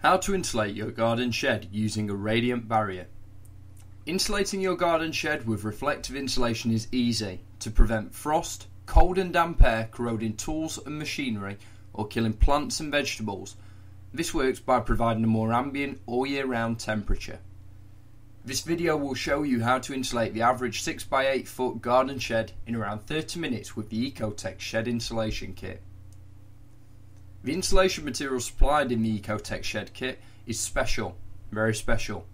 How to insulate your garden shed using a radiant barrier. Insulating your garden shed with reflective insulation is easy to prevent frost, cold and damp air corroding tools and machinery or killing plants and vegetables. This works by providing a more ambient all year round temperature. This video will show you how to insulate the average 6x8 foot garden shed in around 30 minutes with the EcoTec shed insulation kit. The insulation material supplied in the EcoTec shed kit is special, very special.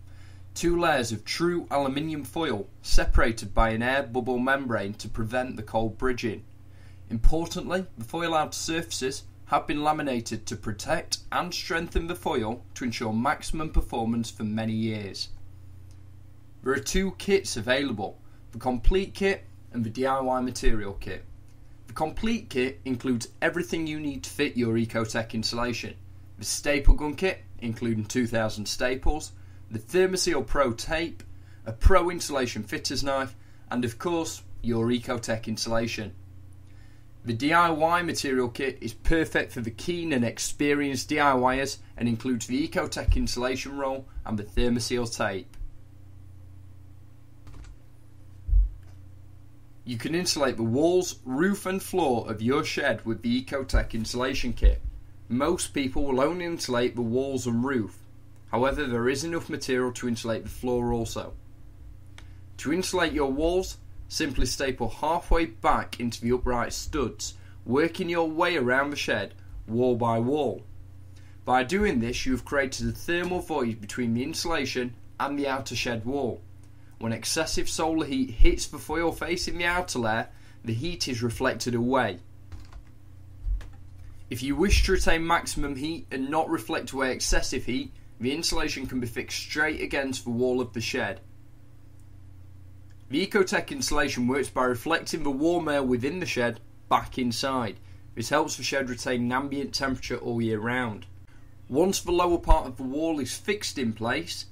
2 layers of true aluminium foil separated by an air bubble membrane to prevent the cold bridging. Importantly, the foil outer surfaces have been laminated to protect and strengthen the foil to ensure maximum performance for many years. There are 2 kits available, the complete kit and the DIY material kit. The complete kit includes everything you need to fit your EcoTec insulation. The staple gun kit, including 2,000 staples, the ThermaSeal Pro tape, a Pro insulation fitter's knife, and of course, your EcoTec insulation. The DIY material kit is perfect for the keen and experienced DIYers and includes the EcoTec insulation roll and the ThermaSeal tape. You can insulate the walls, roof and floor of your shed with the EcoTec insulation kit. Most people will only insulate the walls and roof. However, there is enough material to insulate the floor also. To insulate your walls, simply staple halfway back into the upright studs, working your way around the shed, wall by wall. By doing this, you have created a thermal void between the insulation and the outer shed wall. When excessive solar heat hits the foil facing the outer layer, the heat is reflected away. If you wish to retain maximum heat and not reflect away excessive heat, the insulation can be fixed straight against the wall of the shed. The EcoTec insulation works by reflecting the warm air within the shed back inside. This helps the shed retain an ambient temperature all year round. Once the lower part of the wall is fixed in place,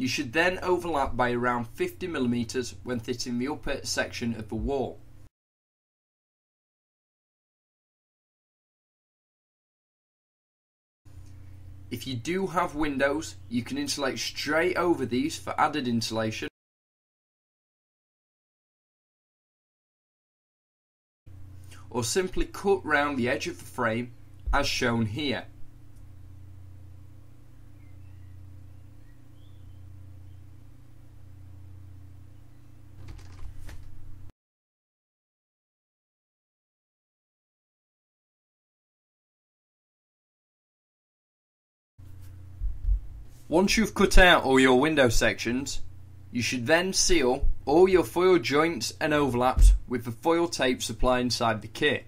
you should then overlap by around 50 mm when fitting the upper section of the wall. If you do have windows, you can insulate straight over these for added insulation. Or simply cut round the edge of the frame as shown here. Once you've cut out all your window sections, you should then seal all your foil joints and overlaps with the foil tape supplied inside the kit.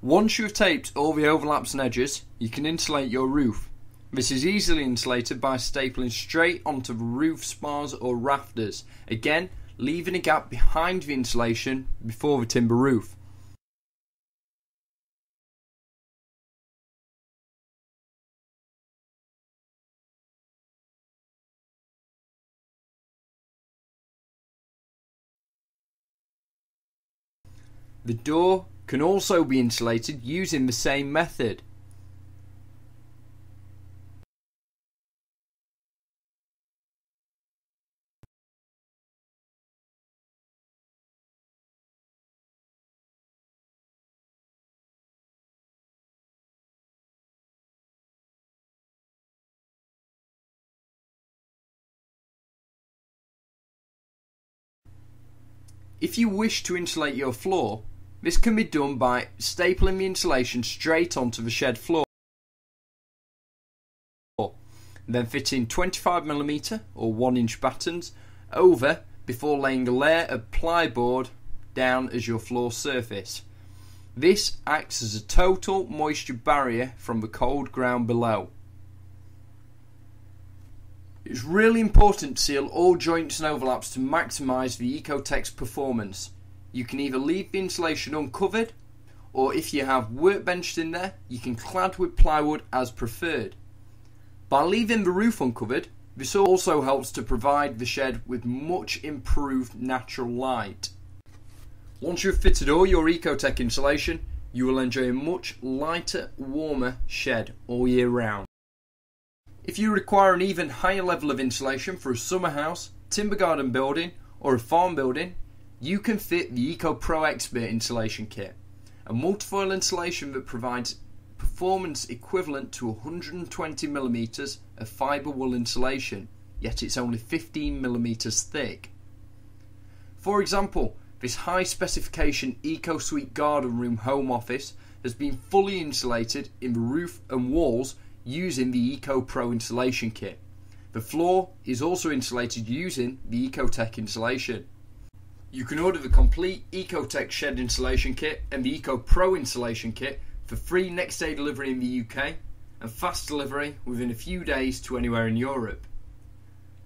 Once you've taped all the overlaps and edges, you can insulate your roof. This is easily insulated by stapling straight onto the roof spars or rafters, again leaving a gap behind the insulation before the timber roof. The door can also be insulated using the same method. If you wish to insulate your floor, this can be done by stapling the insulation straight onto the shed floor, then fitting 25 mm or 1-inch battens over before laying a layer of plyboard down as your floor surface. This acts as a total moisture barrier from the cold ground below. It's really important to seal all joints and overlaps to maximise the EcoTec's performance. You can either leave the insulation uncovered, or if you have workbenches in there, you can clad with plywood as preferred. By leaving the roof uncovered, this also helps to provide the shed with much improved natural light. Once you've fitted all your EcoTec insulation, you will enjoy a much lighter, warmer shed all year round. If you require an even higher level of insulation for a summer house, timber garden building or a farm building, you can fit the EcoPro Expert Insulation Kit, a multifoil insulation that provides performance equivalent to 120mm of fibre wool insulation, yet it's only 15mm thick. For example, this high specification EcoSuite garden room home office has been fully insulated in the roof and walls using the EcoPro Insulation Kit. The floor is also insulated using the EcoTec insulation. You can order the complete EcoTec Shed Insulation Kit and the EcoPro Insulation Kit for free next day delivery in the UK and fast delivery within a few days to anywhere in Europe.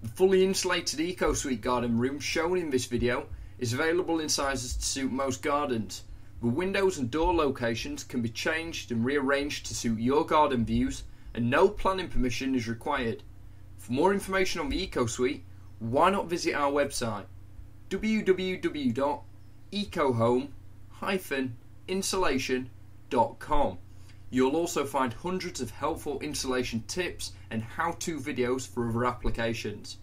The fully insulated EcoSuite garden room shown in this video is available in sizes to suit most gardens. The windows and door locations can be changed and rearranged to suit your garden views and no planning permission is required. For more information on the EcoSuite, why not visit our website www.ecohome-insulation.com. You'll also find hundreds of helpful insulation tips and how-to videos for other applications.